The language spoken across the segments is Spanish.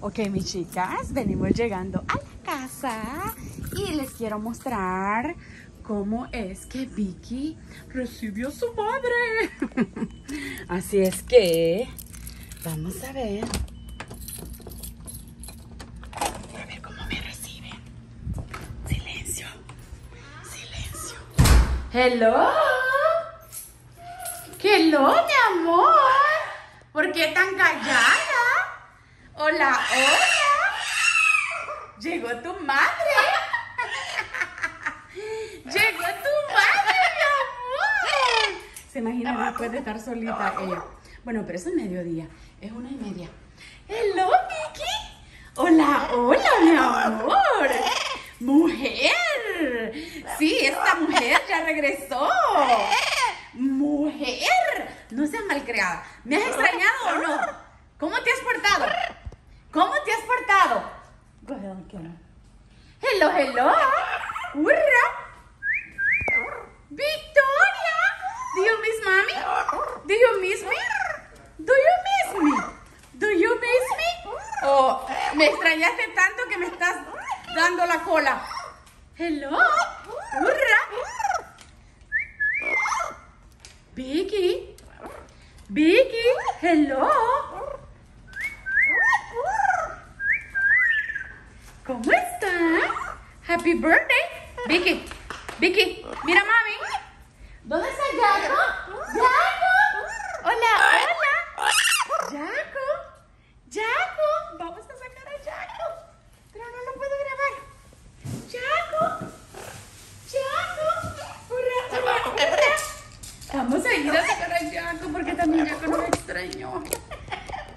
Ok, mis chicas, venimos llegando a la casa y les quiero mostrar cómo es que Vicky recibió a su madre. Así es que vamos a ver. A ver cómo me reciben. Silencio. Silencio. Hello. Hello, mi amor. ¿Por qué tan callada? Hola, hola. Llegó tu madre. Llegó tu madre, mi amor. Se imagina después de estar solita ella. Bueno, pero es el mediodía. Es 1:30. Hello, Vicky. Hola, hola, mi amor. Mujer. Sí, esta mujer ya regresó. Mujer. No seas malcriada. ¿Me has extrañado o no? ¿Cómo te has portado? ¿Cómo te has portado? Hello, hello. ¡Hurra! ¡Victoria! Do you miss mommy? Do you miss me? Do you miss me? Do you miss me? Oh, me extrañaste tanto que me estás dando la cola. Hello. ¡Hurra! Vicky. Vicky. Hello. ¿Cómo estás? Happy birthday. Vicky, Vicky, mira mami. ¿Dónde está Yaco? ¡Yaco! ¡Hola, hola! ¡Yaco! ¡Yaco! Vamos a sacar a Yaco. Pero no lo puedo grabar. ¡Yaco! ¡Yaco! ¡Hurra, hurra, hurra! Vamos a ir a sacar a Yaco porque también Yaco nos extrañó.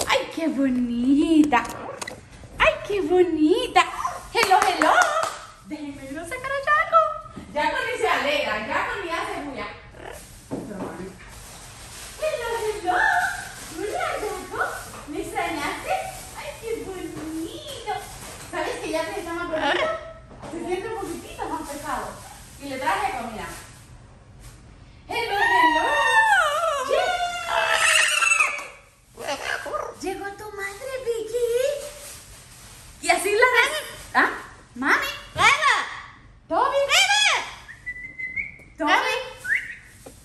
¡Ay, qué bonita! ¡Ay, qué bonita! ¡Hello, hello! Déjenme ir a sacar a Yaco. Yaco ni se alegra, Yaco ni hace bulla. Hello, hello. Hola, Yaco. ¿Me extrañaste? Ay, qué bonito. ¿Sabes que ya te está más bonito? Se siente un poquitito más pesado. Y le traje comida. Hello, hello. Yeah. Llegó tu madre, Vicky. Y así la... ¿Ah? Mami. Toby. Toby.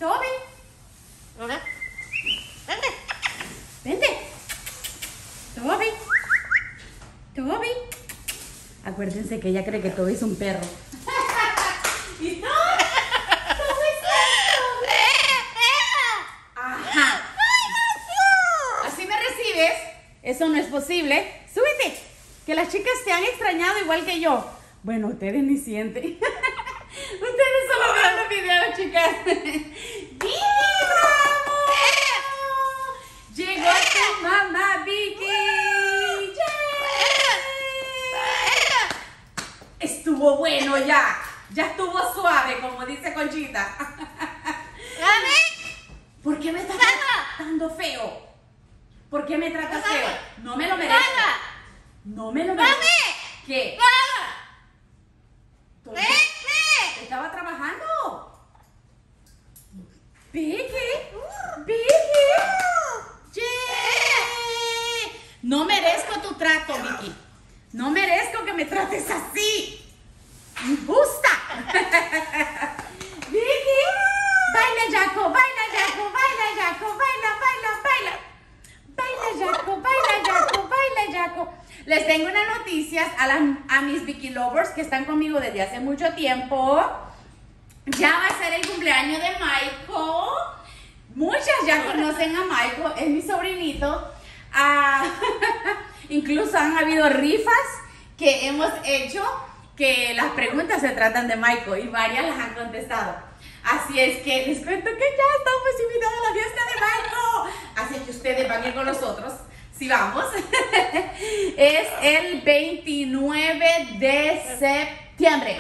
Toby. Toby. Vente. Vente. Toby. Toby. Acuérdense que ella cree que Toby es un perro. Y Toby. Toby es un perro. Ajá. Así me recibes. Eso no es posible. Súbete. Que las chicas te han extrañado igual que yo. Bueno, ustedes ni sienten. Ustedes solo vean los videos, chicas. ¡Viva! Llegó tu mamá, Vicky. Yeah. Estuvo bueno ya. Ya estuvo suave, como dice Conchita. ¿Por qué me estás tratando feo? ¿Por qué me tratas feo? No me lo merezco. No me lo merezco. ¿Qué? ¿Estaba trabajando? Vicky, Vicky, yeah. No merezco tu trato, Vicky. No merezco que me trates así. Me gusta. Vicky, baila, Yaco, baila, Yaco, baila, Yaco, baila, baila, baila. Baila, Yaco, baila, Yaco, baila, Yaco. Les tengo unas noticias a mis Vicky Lovers que están conmigo desde hace mucho tiempo. Ya va a ser el cumpleaños de Michael. Muchas ya conocen a Michael, es mi sobrinito. Incluso han habido rifas que hemos hecho que las preguntas se tratan de Michael y varias las han contestado. Así es que les cuento que ya estamos invitados a la fiesta de Michael. Así que ustedes van a ir con nosotros. Sí, vamos. Es el 29 de septiembre.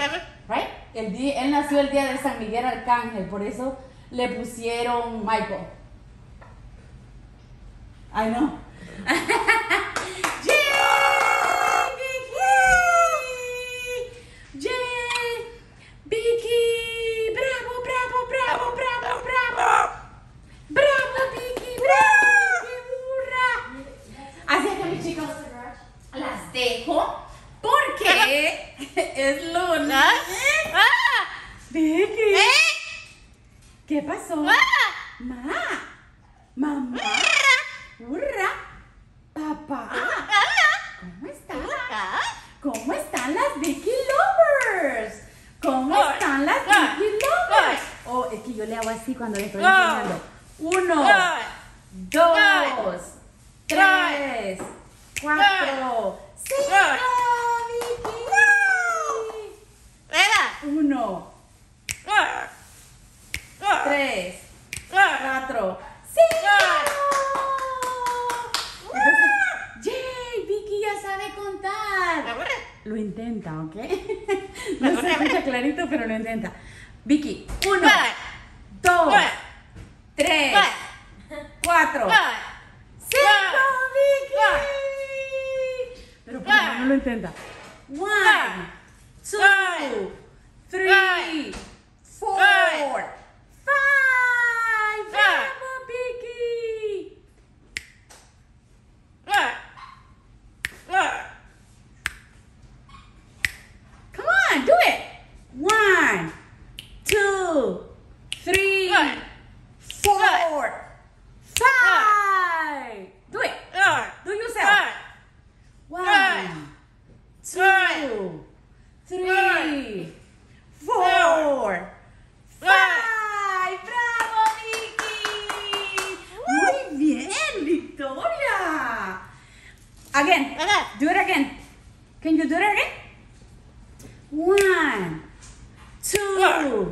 Right? Él nació el día de San Miguel Arcángel, por eso le pusieron Michael. I know. ¡Yeah! ¡Vicky! ¡Yeah! ¡Vicky! ¡Bravo, bravo, bravo, bravo, bravo! ¡Bravo, Vicky! ¡Bravo! Así es que mis chicos, las hijo porque es lunes. Vicky. ¿Qué pasó? Ma. Mamá. Hurra. Papá. ¿Cómo están? ¿Cómo están las Vicky Lovers? ¿Cómo están las Vicky Lovers? Oh, es que yo le hago así cuando le estoy enseñando. 1, 2, 3, 4, 5, Vicky. 1, 2, 3, 4, 5. ¡Yay! Vicky ya sabe contar. Lo intenta, ¿ok? No se escucha clarito, pero lo intenta. Vicky, 1, 2, 3, 4, 5, Vicky. Pero por favor, no lo intenta. 1, 2, 3, 4, 5. ¡Bravo, Vicky! Come on, do it. 1, 2, 3, 4, 5. Do it. Do yourself. 1, 2, 3, 4, 5. ¡Bravo, Vicky! Muy bien, Victoria. Again. Do it again. Can you do it again? 1, 2,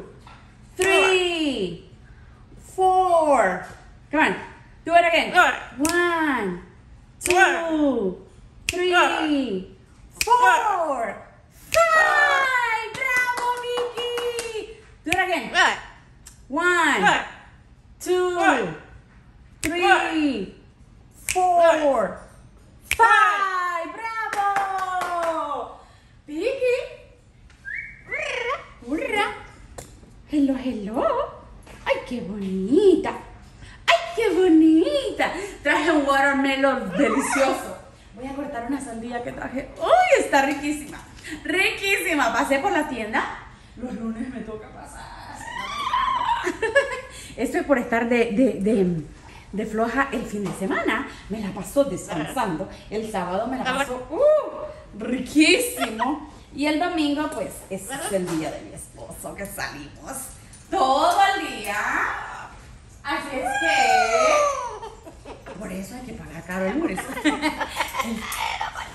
3, 4. Come on. Do it again. 1, 2, 3, 4, 5. Bravo, Vicky. Do it again. 1, 2, 3, 4, 5. Bravo, Vicky. Hurra. Hello, hello. Ay, qué bonita. ¡Qué bonita! Traje un watermelon delicioso. Voy a cortar una sandía que traje. ¡Uy! Está riquísima. ¡Riquísima! Pasé por la tienda. Los lunes me toca pasar. Esto es por estar de floja el fin de semana. Me la pasó descansando. El sábado me la pasó riquísimo. Y el domingo, pues, es el día de mi esposo que salimos todo el día. Así es que por eso hay que pagar caro el lunes.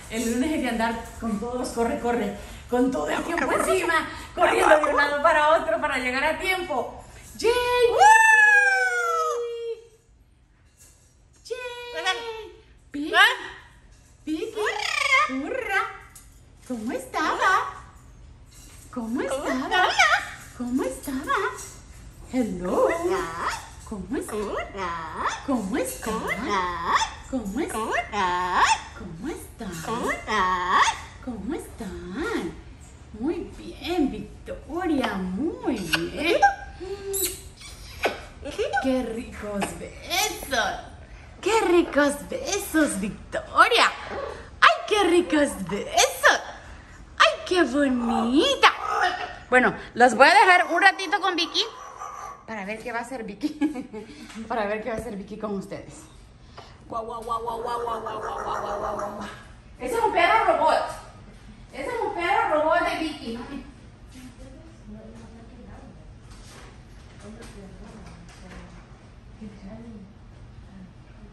El lunes hay que andar con todos, corre, corre, con todo el tiempo encima, corriendo de un lado para otro para llegar a tiempo. ¡Yay! ¡Yay! ¡Vicky! ¡Vicky! ¡Hurra! ¿Cómo estaba? ¿Cómo estaba? ¿Cómo estaba? Hello. ¿Cómo estás? ¿Cómo estás? ¿Cómo estás? ¿Cómo estás? ¿Cómo están? Muy bien, Victoria, muy bien. ¡Qué ricos besos! ¡Qué ricos besos, Victoria! ¡Ay, qué ricos besos! ¡Ay, qué bonita! Bueno, los voy a dejar un ratito con Vicky. Para ver qué va a hacer Vicky. Para ver qué va a hacer Vicky con ustedes. Guau, guau, guau, guau, guau, guau, guau, guau, guau, guau, guau. Ese es un perro robot. Ese es un perro robot de Vicky.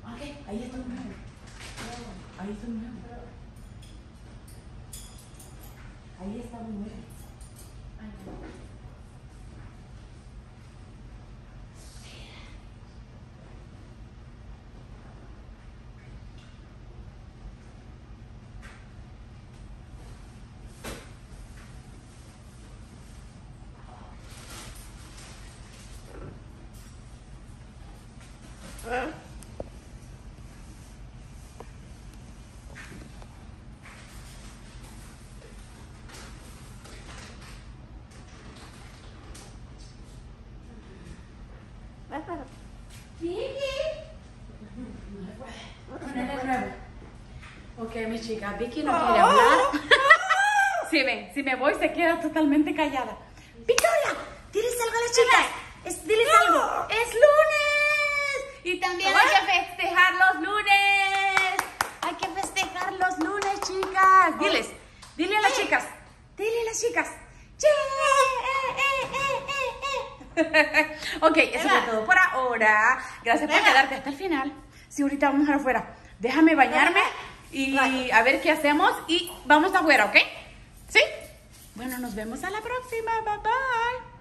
Ok, ahí está un perro. Ahí está un perro. Ahí está un perro. mi chica. Vicky no quiere hablar. Si me voy, se queda totalmente callada. Victoria, diles algo a las chicas. Diles algo. Es lunes. Y también hay que festejar los lunes. Hay que festejar los lunes, chicas. Diles. Dile a las chicas. Dile a las chicas. Ok, eso fue todo por ahora. Gracias por quedarte hasta el final. Sí, ahorita vamos a afuera. Déjame bañarme y a ver qué hacemos. Y vamos afuera, ¿ok? ¿Sí? Bueno, nos vemos a la próxima. Bye, bye.